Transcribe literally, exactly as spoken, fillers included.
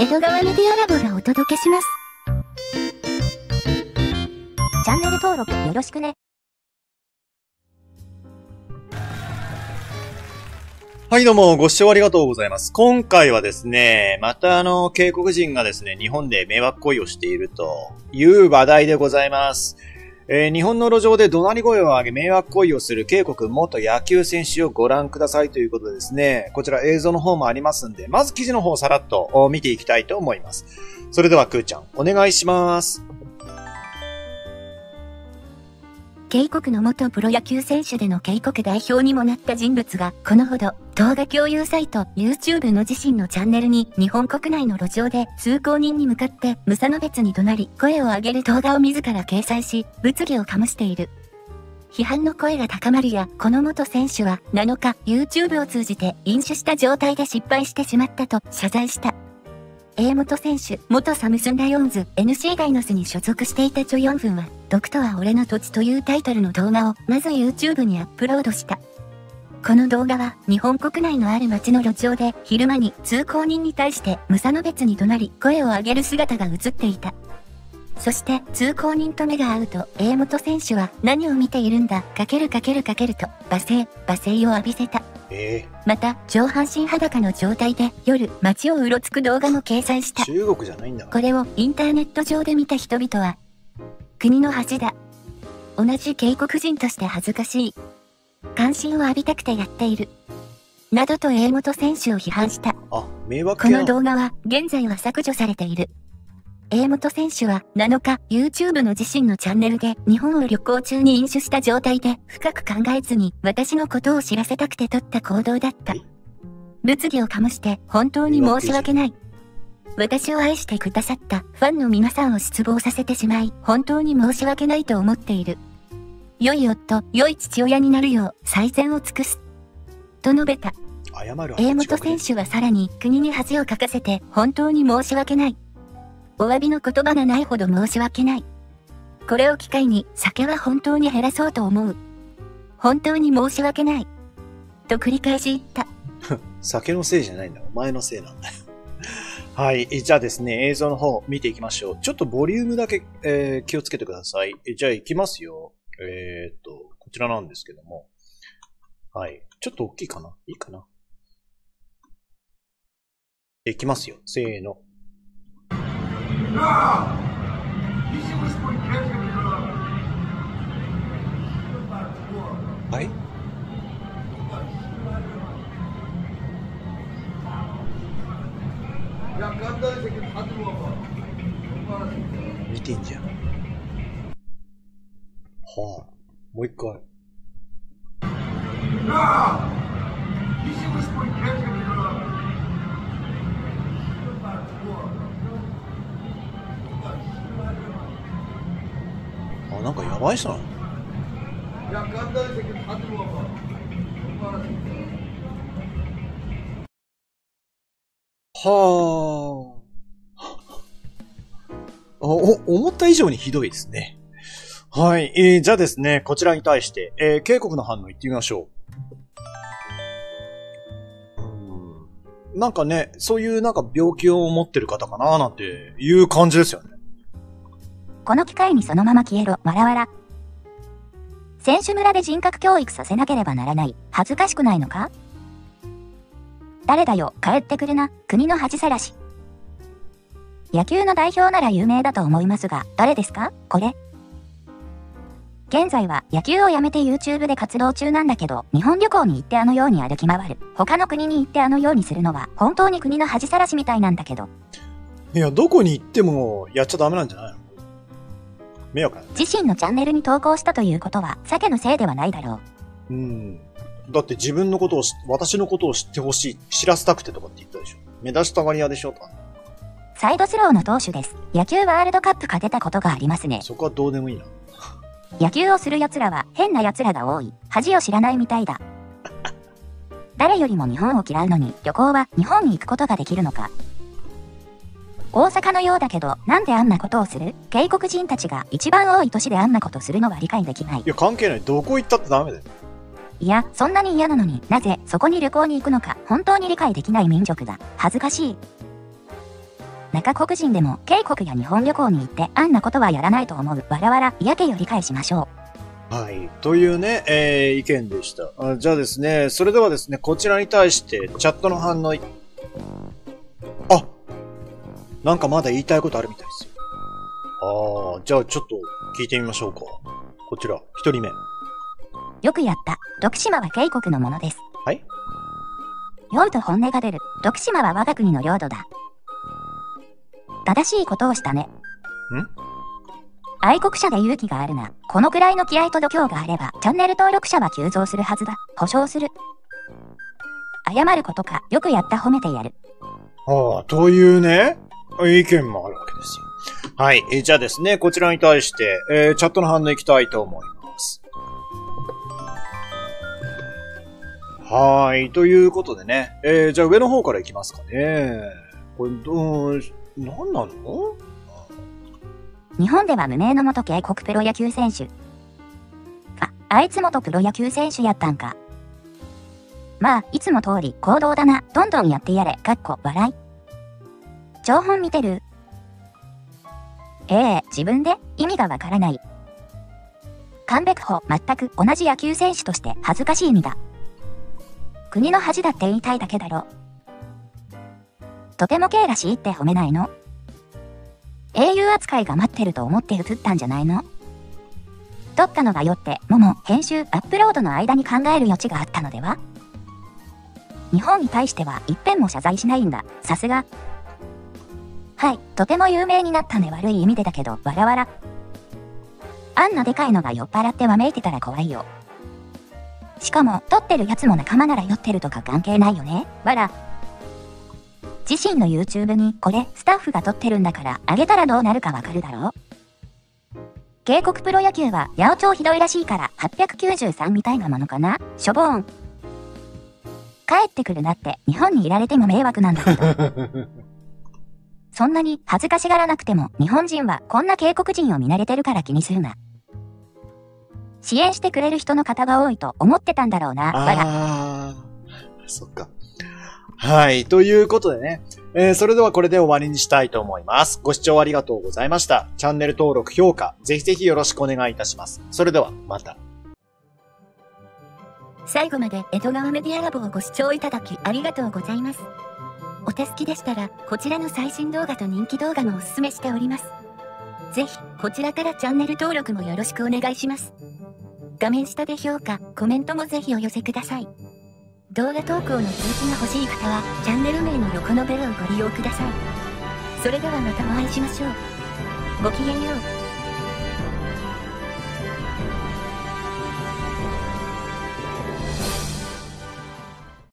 江戸川メディアラボがお届けします。チャンネル登録よろしくね。はい、どうもご視聴ありがとうございます。今回はですね、またあの、警告人がですね、日本で迷惑行為をしているという話題でございます。えー、日本の路上で怒鳴り声を上げ迷惑行為をする警告元野球選手をご覧くださいということでですね、こちら映像の方もありますんで、まず記事の方をさらっと見ていきたいと思います。それではくーちゃん、お願いします。警告の元プロ野球選手での警告代表にもなった人物が、このほど、動画共有サイト YouTube の自身のチャンネルに日本国内の路上で通行人に向かって無差別に怒鳴り、声を上げる動画を自ら掲載し、物議を醸している。批判の声が高まるや、この元選手はなのか YouTube を通じて飲酒した状態で失敗してしまったと謝罪した。A 元選手、元サムスンライオンズ エヌシー ダイノスに所属していたチョ・ヨンフンは、毒とは俺の土地というタイトルの動画をまず YouTube にアップロードした。この動画は日本国内のある町の路上で昼間に通行人に対して無差別に怒鳴り声を上げる姿が映っていた。そして通行人と目が合うと A 元選手は何を見ているんだかけるかけるかけると罵声、罵声を浴びせた。えー、また上半身裸の状態で夜街をうろつく動画も掲載した。中国じゃないんだ。これをインターネット上で見た人々は、国の恥だ、同じ警告人として恥ずかしい、関心を浴びたくてやっている、などと A 元選手を批判した。あ、迷惑やん。この動画は現在は削除されている。 A 元選手はなのか YouTube の自身のチャンネルで日本を旅行中に飲酒した状態で深く考えずに私のことを知らせたくて取った行動だった。物議を醸して本当に申し訳ない。私を愛してくださったファンの皆さんを失望させてしまい本当に申し訳ないと思っている。良い夫、良い父親になるよう最善を尽くす。と述べた。謝る。A 元選手はさらに国に恥をかかせて本当に申し訳ない。お詫びの言葉がないほど申し訳ない。これを機会に酒は本当に減らそうと思う。本当に申し訳ない。と繰り返し言った。酒のせいじゃないんだ。お前のせいなんだよ。はい。じゃあですね、映像の方見ていきましょう。ちょっとボリュームだけ、えー、気をつけてください。じゃあ行きますよ。えーっと、こちらなんですけども。はい。ちょっと大きいかな?いいかな?行きますよ。せーの。はい。見てんじゃん。はあ、もう一回。あ、なんかやばい人なの。はあ。お、思った以上にひどいですね。はい。えー、じゃあですね、こちらに対して、えー、警告の反応いってみましょう。うーん。なんかね、そういうなんか病気を持ってる方かななんていう感じですよね。この機会にそのまま消えろ、わらわら。選手村で人格教育させなければならない、恥ずかしくないのか?誰だよ、帰ってくるな、国の恥さらし。野球の代表なら有名だと思いますが、誰ですか、これ。現在は野球をやめて YouTube で活動中なんだけど、日本旅行に行ってあのように歩き回る、他の国に行ってあのようにするのは、本当に国の恥さらしみたいなんだけど。いや、どこに行ってもやっちゃダメなんじゃないの?自身のチャンネルに投稿したということは酒のせいではないだろう。うん。だって自分のことを、私のことを知ってほしい、知らせたくてとかって言ったでしょ。目立ちたがり屋でしょとか。サイドスローの投手です。野球ワールドカップ勝てたことがありますね。そこはどうでもいいな。野球をする奴らは変な奴らが多い。恥を知らないみたいだ。誰よりも日本を嫌うのに旅行は日本に行くことができるのか。大阪のようだけど、なんであんなことをする?警告人たちが一番多い都市であんなことするのは理解できない。いや、関係ない。どこ行ったってダメだよ。いや、そんなに嫌なのになぜそこに旅行に行くのか、本当に理解できない民族だ。恥ずかしい。中国人でも渓谷や日本旅行に行ってあんなことはやらないと思う。わらわら、やけよ理解しましょう。はい。というね、えー、意見でした。あ、じゃあですね、それではですね、こちらに対してチャットの反応。あ、なんかまだ言いたいことあるみたいですよ。ああ、じゃあちょっと聞いてみましょうか。こちら、一人目。よくやった。徳島は渓谷のものです。はい。用と本音が出る。徳島は我が国の領土だ。正しいことをしたね。ん？愛国者で勇気があるな。このくらいの気合と度胸があれば、チャンネル登録者は急増するはずだ。保証する。謝ることか。よくやった、褒めてやる。ああ、というね、意見もあるわけですよ。はい。えじゃあですね、こちらに対して、えー、チャットの反応いきたいと思います。はい。ということでね、えー、じゃあ上の方からいきますかね。これ、どう、なんなの？日本では無名の元渓谷プロ野球選手。あ、あいつ元プロ野球選手やったんか。まあ、いつも通り行動だな。どんどんやってやれ。かっこ笑い。張本見てる？ええ、自分で意味がわからない。カンベクホ、全く同じ野球選手として恥ずかしい身だ。国の恥だって言いたいだけだろ。とてもKらしいって褒めないの？英雄扱いが待ってると思って映ったんじゃないの？撮ったのがよって、もも、編集、アップロードの間に考える余地があったのでは？日本に対しては一遍も謝罪しないんだ。さすが。はい、とても有名になったね。悪い意味でだけど、わらわら。あんなでかいのが酔っ払ってわめいてたら怖いよ。しかも、撮ってるやつも仲間なら酔ってるとか関係ないよね。わら。自身の YouTube にこれスタッフが撮ってるんだからあげたらどうなるかわかるだろう。渓谷プロ野球は八百長ひどいらしいからはっぴゃくきゅうじゅうさんみたいなものかな。しょぼーん。帰ってくるなって日本にいられても迷惑なんだけど。そんなに恥ずかしがらなくても日本人はこんな渓谷人を見慣れてるから気にするな。支援してくれる人の方が多いと思ってたんだろうな。わら。あー、そっか。はい。ということでね、えー、それではこれで終わりにしたいと思います。ご視聴ありがとうございました。チャンネル登録、評価、ぜひぜひよろしくお願いいたします。それでは、また。最後まで江戸川メディアラボをご視聴いただきありがとうございます。お手すきでしたら、こちらの最新動画と人気動画もおすすめしております。ぜひ、こちらからチャンネル登録もよろしくお願いします。画面下で評価、コメントもぜひお寄せください。動画投稿の通知が欲しい方はチャンネル名の横のベルをご利用ください。それではまたお会いしましょう。ごきげんよう。